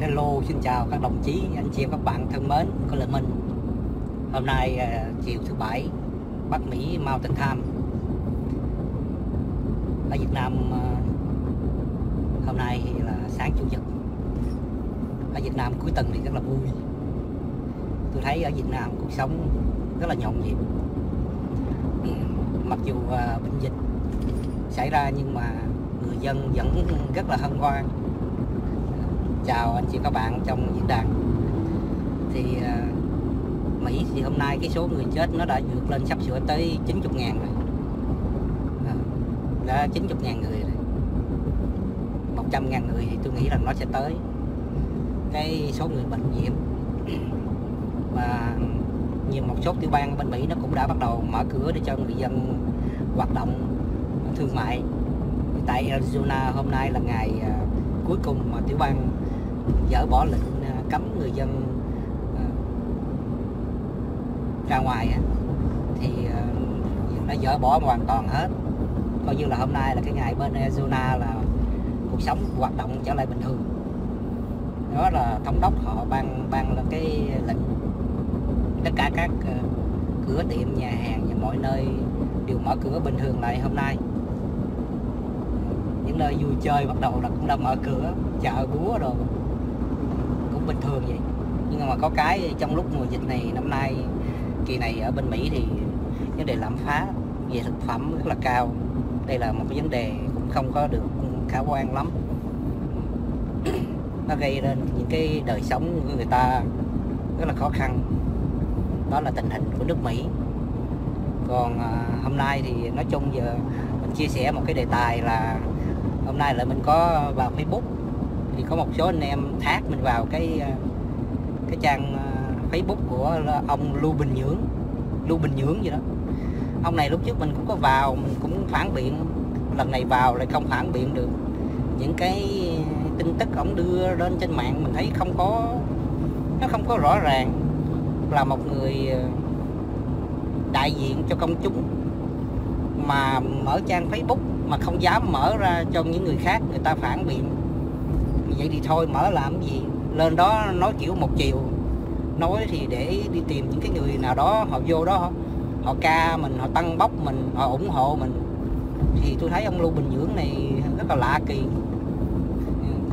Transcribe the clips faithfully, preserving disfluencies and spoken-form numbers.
Hello, xin chào các đồng chí, anh chị và các bạn thân mến của Lợi Minh. Hôm nay uh, chiều thứ Bảy, Bắc Mỹ Mountain Time. Ở Việt Nam uh, hôm nay là sáng Chủ nhật. Ở Việt Nam cuối tuần thì rất là vui. Tôi thấy ở Việt Nam cuộc sống rất là nhộn nhịp. Mặc dù uh, bệnh dịch xảy ra nhưng mà người dân vẫn rất là hân hoan. Chào anh chị các bạn trong diễn đàn. Thì uh, Mỹ thì hôm nay cái số người chết nó đã vượt lên sắp sửa tới chín mươi nghìn rồi. À, đã chín mươi nghìn người rồi, một trăm nghìn người thì tôi nghĩ rằng nó sẽ tới. Cái số người bệnh nhiễm và nhiều một số tiểu bang bên Mỹ nó cũng đã bắt đầu mở cửa để cho người dân hoạt động thương mại. Tại Arizona hôm nay là ngày uh, cuối cùng mà tiểu bang dỡ bỏ lệnh cấm người dân ra ngoài, thì đã dỡ bỏ hoàn toàn hết. Coi như là hôm nay là cái ngày bên Arizona là cuộc sống hoạt động trở lại bình thường. Đó là thống đốc họ ban ban là cái lệnh tất cả các cửa tiệm, nhà hàng và mọi nơi đều mở cửa bình thường lại hôm nay. Những nơi vui chơi bắt đầu là cũng đã mở cửa, chợ búa rồi cũng bình thường vậy. Nhưng mà có cái trong lúc mùa dịch này năm nay, kỳ này ở bên Mỹ thì vấn đề lạm phát về thực phẩm rất là cao. Đây là một cái vấn đề cũng không có được khả quan lắm. Nó gây nên những cái đời sống của người ta rất là khó khăn. Đó là tình hình của nước Mỹ. Còn hôm nay thì nói chung giờ mình chia sẻ một cái đề tài là hôm nay là mình có vào Facebook thì có một số anh em tag mình vào cái cái trang Facebook của ông Lưu Bình Nhưỡng, Lưu Bình Nhưỡng gì đó. Ông này lúc trước mình cũng có vào, mình cũng phản biện, lần này vào lại không phản biện được. Những cái tin tức ông đưa lên trên mạng mình thấy không có, nó không có rõ ràng. Là một người đại diện cho công chúng mà mở trang Facebook mà không dám mở ra cho những người khác người ta phản biện. Vậy thì thôi mở làm gì, lên đó nói kiểu một chiều. Nói thì để đi tìm những cái người nào đó họ vô đó họ ca mình, họ tăng bốc mình, họ ủng hộ mình. Thì tôi thấy ông Lưu Bình Nhưỡng này rất là lạ kỳ.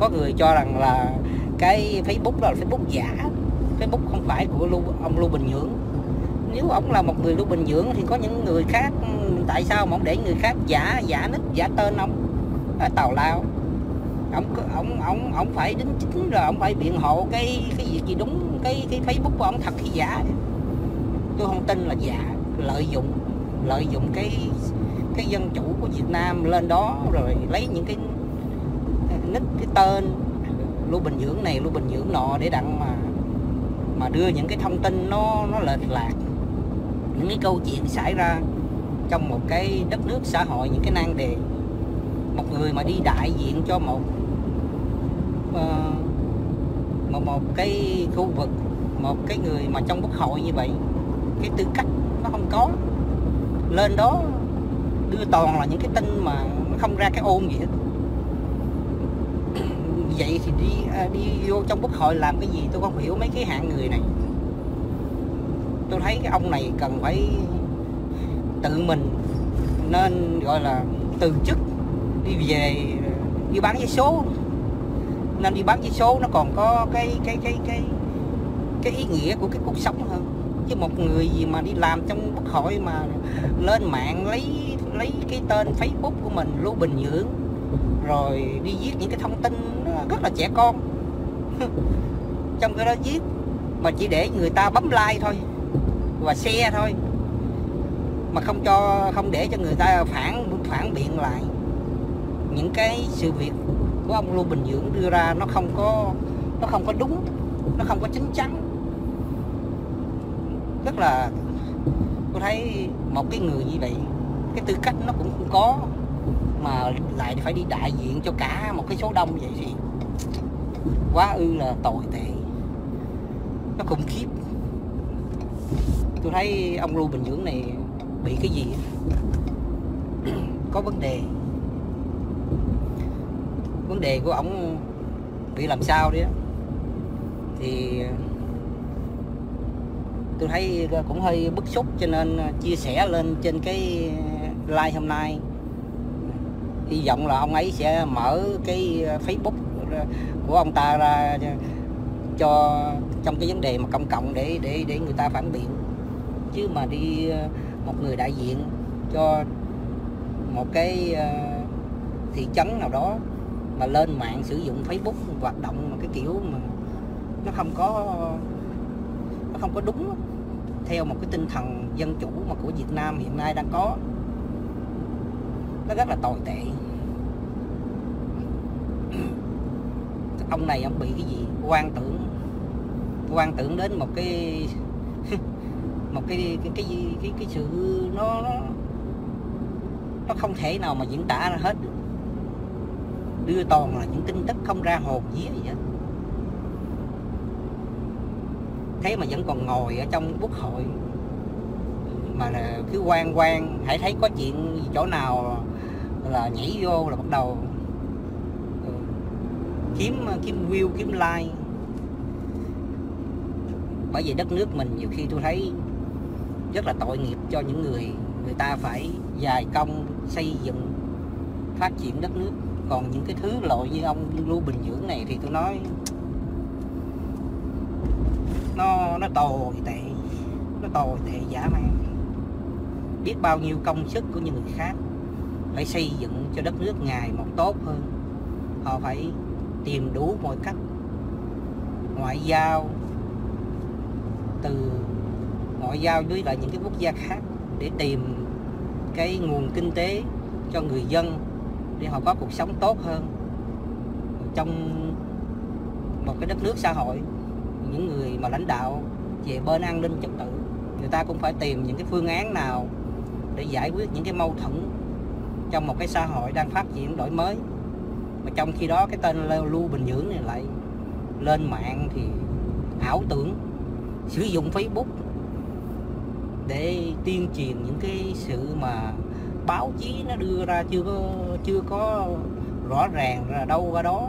Có người cho rằng là cái Facebook đó là Facebook giả, Facebook không phải của Lưu, ông Lưu Bình Nhưỡng. Nếu ông là một người Lưu Bình Nhưỡng thì có những người khác, tại sao mà ông để người khác giả giả nick, giả tên ông ở tào lao? Ông ông ông ông phải đính chính rồi ông phải biện hộ cái cái việc gì đúng, cái cái Facebook của ông thật hay giả? Tôi không tin là giả, lợi dụng lợi dụng cái cái dân chủ của Việt Nam lên đó rồi lấy những cái nick, cái tên Lưu Bình Nhưỡng này, Lưu Bình Nhưỡng nọ để đặng mà mà đưa những cái thông tin nó nó lệch lạc, những cái câu chuyện xảy ra trong một cái đất nước xã hội, những cái nan đề. Một người mà đi đại diện cho một một, một cái khu vực, một cái người mà trong quốc hội như vậy, cái tư cách nó không có. Lên đó đưa toàn là những cái tin mà nó không ra cái ôn gì hết. Vậy thì đi đi vô trong quốc hội làm cái gì? Tôi không hiểu mấy cái hạng người này. Tôi thấy cái ông này cần phải tự mình nên gọi là từ chức, đi về đi bán vé số. Nên đi bán vé số nó còn có cái cái cái cái cái ý nghĩa của cái cuộc sống hơn. Chứ một người gì mà đi làm trong quốc hội mà lên mạng lấy lấy cái tên Facebook của mình Lưu Bình Nhưỡng rồi đi viết những cái thông tin nó rất là trẻ con. Trong cái đó viết mà chỉ để người ta bấm like thôi và share thôi, mà không cho không để cho người ta phản phản biện lại những cái sự việc của ông Lưu Bình Nhưỡng đưa ra. Nó không có nó không có đúng, nó không có chính chắn. Rất là tôi thấy một cái người như vậy, cái tư cách nó cũng không có mà lại phải đi đại diện cho cả một cái số đông vậy thì quá ư là tồi tệ, nó khủng khiếp. Tôi thấy ông Lưu Bình Nhưỡng này bị cái gì có vấn đề. Vấn đề của ổng bị làm sao đấy. thì tôi thấy cũng hơi bức xúc, cho nên chia sẻ lên trên cái live hôm nay. Hy vọng là ông ấy sẽ mở cái Facebook của ông ta ra cho trong cái vấn đề mà công cộng để để để người ta phản biện, chứ mà đi một người đại diện cho một cái thị trấn nào đó mà lên mạng sử dụng Facebook hoạt động mà cái kiểu mà nó không có nó không có đúng theo một cái tinh thần dân chủ mà của Việt Nam hiện nay đang có, nó rất là tồi tệ. Ông này ông bị cái gì quan tưởng quan tưởng đến một cái một cái cái cái gì cái, cái sự nó nó không thể nào mà diễn tả ra hết được. Đưa toàn là những tin tức không ra hồn vía gì hết, thế mà vẫn còn ngồi ở trong quốc hội mà là cứ quan quan hãy thấy có chuyện gì chỗ nào là nhảy vô là bắt đầu kiếm kiếm view, kiếm like. Bởi vì đất nước mình nhiều khi tôi thấy rất là tội nghiệp cho những người người ta phải dày công xây dựng phát triển đất nước, còn những cái thứ loại như ông Lưu Bình Nhưỡng này thì tôi nói nó nó tồi tệ, nó tồi tệ dã man. Biết bao nhiêu công sức của những người khác phải xây dựng cho đất nước ngày một tốt hơn, họ phải tìm đủ mọi cách, ngoại giao từ ngoại giao với lại những cái quốc gia khác để tìm cái nguồn kinh tế cho người dân để họ có cuộc sống tốt hơn trong một cái đất nước xã hội. Những người mà lãnh đạo về bên an ninh trật tự, người ta cũng phải tìm những cái phương án nào để giải quyết những cái mâu thuẫn trong một cái xã hội đang phát triển đổi mới. Mà trong khi đó cái tên Lưu Bình Nhưỡng này lại lên mạng thì ảo tưởng, sử dụng Facebook để tuyên truyền những cái sự mà báo chí nó đưa ra chưa có, chưa có rõ ràng ra đâu ra đó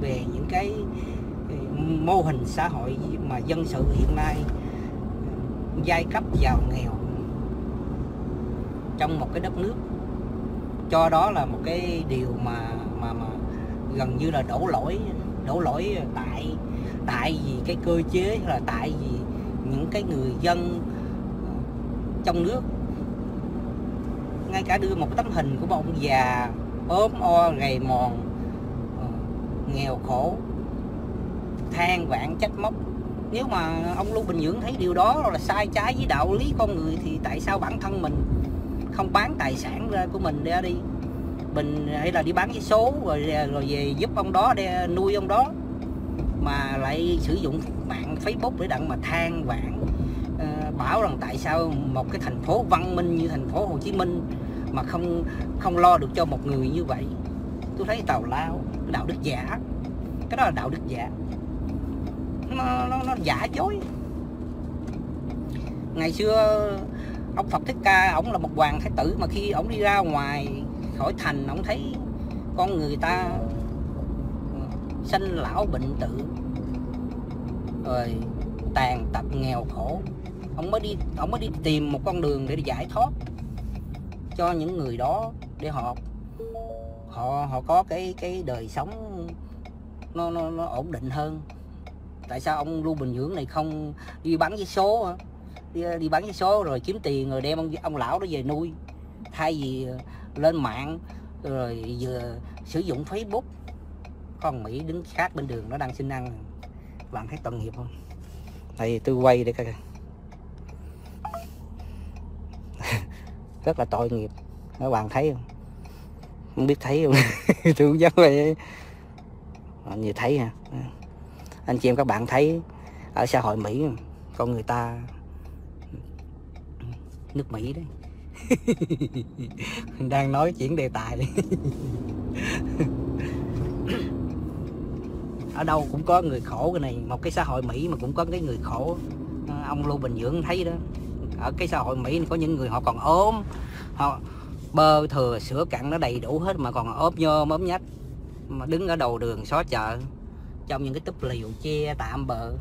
về những cái mô hình xã hội mà dân sự hiện nay, giai cấp giàu nghèo trong một cái đất nước. Cho đó là một cái điều mà mà, mà gần như là đổ lỗi đổ lỗi tại tại vì cái cơ chế, là tại vì những cái người dân trong nước. Ngay cả đưa một cái tấm hình của một ông già ốm o gầy mòn, nghèo khổ, than vãn trách móc. Nếu mà ông Lưu Bình Nhưỡng thấy điều đó là sai trái với đạo lý con người thì tại sao bản thân mình không bán tài sản ra của mình ra đi, mình hay là đi bán vé số rồi rồi về giúp ông đó để nuôi ông đó, mà lại sử dụng mạng Facebook để đặng mà than vãn bảo rằng tại sao một cái thành phố văn minh như thành phố Hồ Chí Minh mà không không lo được cho một người như vậy. Tôi thấy tào lao, đạo đức giả, cái đó là đạo đức giả, nó, nó, nó giả dối. Ngày xưa ông Phật Thích Ca, ổng là một hoàng thái tử, mà khi ổng đi ra ngoài khỏi thành, ổng thấy con người ta sanh lão bệnh tử rồi tàn tật nghèo khổ, ông mới đi ông mới đi tìm một con đường để giải thoát cho những người đó, để họ họ họ có cái cái đời sống nó nó, nó ổn định hơn. Tại sao ông Lưu Bình Nhưỡng này không đi bán vé số, đi, đi bán vé số rồi kiếm tiền rồi đem ông ông lão đó về nuôi, thay vì lên mạng rồi vừa sử dụng Facebook. Con Mỹ đứng khác bên đường nó đang xin ăn, bạn thấy tội nghiệp không? Đây tôi quay để coi. Rất là tội nghiệp, các bạn thấy không? Không biết thấy không? Tôi cũng dám vậy. Như thấy hả? Anh chị em các bạn thấy ở xã hội Mỹ, con người ta nước Mỹ đấy. Đang nói chuyện đề tài đi. Ở đâu cũng có người khổ, cái này một cái xã hội Mỹ mà cũng có cái người khổ. Ông Lưu Bình Nhưỡng thấy đó, ở cái xã hội Mỹ có những người họ còn ốm, họ bơ thừa sữa cặn nó đầy đủ hết mà còn ốm nhôm ốm nhách, mà đứng ở đầu đường xó chợ trong những cái túp liều che tạm bợ,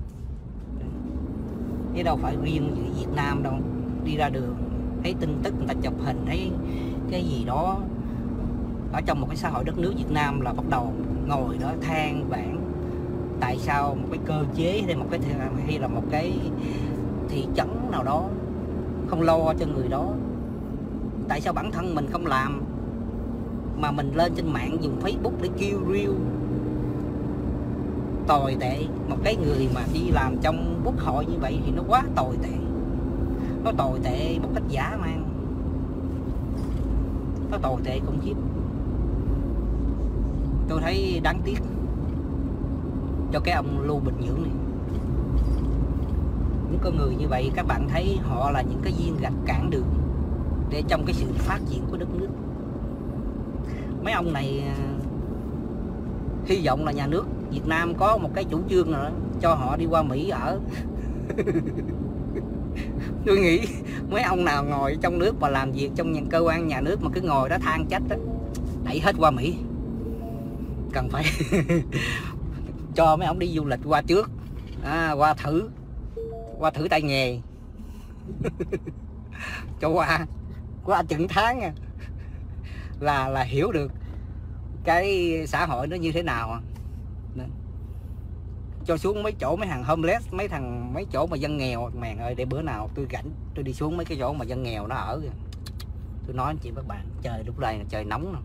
chứ đâu phải riêng giữa Việt Nam đâu. Đi ra đường thấy tin tức người ta chụp hình, thấy cái gì đó ở trong một cái xã hội đất nước Việt Nam là bắt đầu ngồi đó than vãn tại sao một cái cơ chế hay một cái hay là một cái thị trấn nào đó không lo cho người đó, tại sao bản thân mình không làm mà mình lên trên mạng dùng Facebook để kêu riêu tồi tệ. Một cái người mà đi làm trong quốc hội như vậy thì nó quá tồi tệ, nó tồi tệ một cách dã man, nó tồi tệ khủng khiếp. Tôi thấy đáng tiếc cho cái ông Lưu Bình Nhưỡng này. Những con người như vậy các bạn thấy họ là những cái viên gạch cản đường để trong cái sự phát triển của đất nước. Mấy ông này hy vọng là nhà nước Việt Nam có một cái chủ trương nào đó cho họ đi qua Mỹ ở. Tôi nghĩ mấy ông nào ngồi trong nước và làm việc trong những cơ quan nhà nước mà cứ ngồi đó than trách đó, đẩy hết qua Mỹ. Cần phải cho mấy ông đi du lịch qua trước, à, qua thử qua thử tay nghề. Cho qua qua chừng tháng à, là là hiểu được cái xã hội nó như thế nào. Nên, cho xuống mấy chỗ mấy thằng homeless, mấy thằng mấy chỗ mà dân nghèo, mèn ơi, để bữa nào tôi rảnh tôi đi xuống mấy cái chỗ mà dân nghèo nó ở. Tôi nói anh chị các bạn, trời lúc này là trời nóng nè,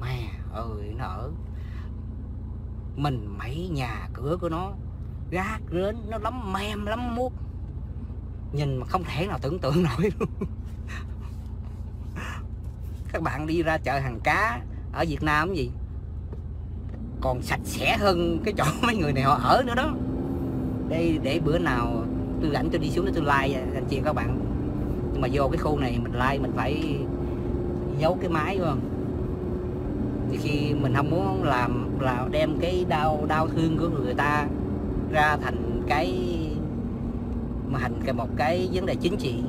mẹ ơi, nó ở mình mấy nhà cửa của nó rác rến, nó lắm mem lắm muốt, nhìn mà không thể nào tưởng tượng nổi luôn. Các bạn đi ra chợ hàng cá ở Việt Nam cái gì còn sạch sẽ hơn cái chỗ mấy người này họ ở nữa đó. Đây để bữa nào tôi rảnh tôi đi xuống để tôi like anh chị các bạn. Nhưng mà vô cái khu này mình like mình phải giấu cái máy đúng không? Thì khi mình không muốn làm là đem cái đau đau thương của người ta ra thành cái mà thành cái một cái vấn đề chính trị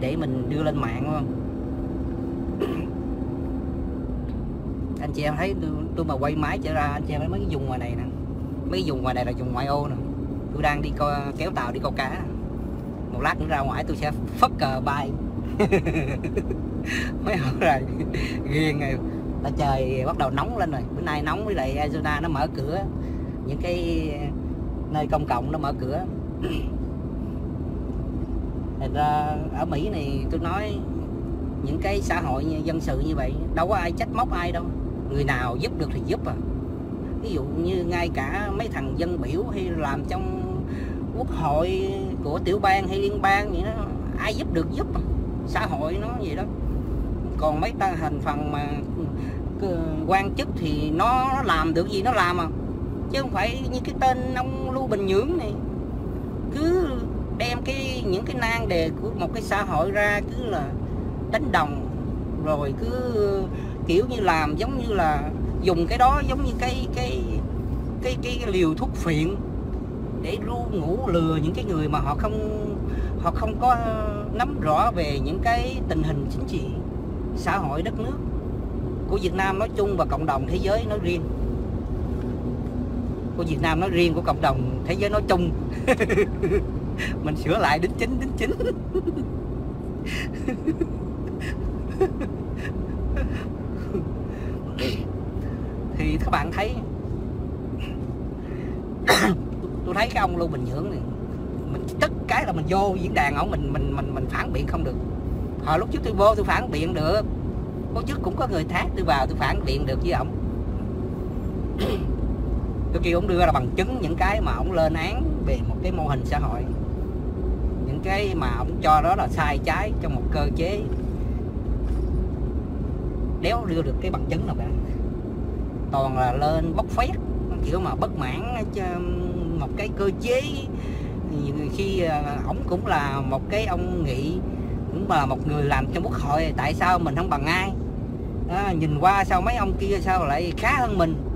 để mình đưa lên mạng đúng không? Anh chị em thấy tôi, tôi mà quay máy trở ra anh chị em thấy mấy cái vùng ngoài này nè, mấy vùng ngoài này là vùng ngoại ô nè. Tôi đang đi coi, kéo tàu đi câu cá, một lát nữa ra ngoài tôi sẽ phất cờ bay. Mấy hôm rồi ghiền rồi, là trời bắt đầu nóng lên rồi. Bữa nay nóng với lại Arizona nó mở cửa, những cái nơi công cộng nó mở cửa. Thật ra ở Mỹ này tôi nói những cái xã hội dân sự như vậy đâu có ai trách móc ai đâu, người nào giúp được thì giúp à. Ví dụ như ngay cả mấy thằng dân biểu hay làm trong quốc hội của tiểu bang hay liên bang vậy đó, ai giúp được giúp à. Xã hội nó vậy đó. Còn mấy ta thành phần mà quan chức thì nó, nó làm được gì nó làm à, chứ không phải như cái tên ông Lưu Bình Nhưỡng này cứ đem cái những cái nan đề của một cái xã hội ra cứ là đánh đồng, rồi cứ kiểu như làm giống như là dùng cái đó giống như cái cái cái cái, cái liều thuốc phiện để ru ngủ lừa những cái người mà họ không họ không có nắm rõ về những cái tình hình chính trị xã hội đất nước của Việt Nam nói chung và cộng đồng thế giới nói riêng, của Việt Nam nói riêng, của cộng đồng thế giới nói chung. Mình sửa lại đính chính đính chính. Thì các bạn thấy tôi thấy cái ông Lưu Bình Nhưỡng này mình tất cái là mình vô diễn đàn ông mình mình mình mình phản biện không được. Hồi lúc trước tôi vô tôi phản biện được, có trước cũng có người thác tôi vào tôi phản biện được với ổng. Tôi kêu ổng đưa ra bằng chứng những cái mà ổng lên án về một cái mô hình xã hội, những cái mà ổng cho đó là sai trái trong một cơ chế. Đéo đưa được cái bằng chứng nào cả, toàn là lên bóc phét kiểu mà bất mãn một cái cơ chế. Khi ổng cũng là một cái ông nghị, cũng là một người làm trong quốc hội, tại sao mình không bằng ai đó, nhìn qua sao mấy ông kia sao lại khá hơn mình.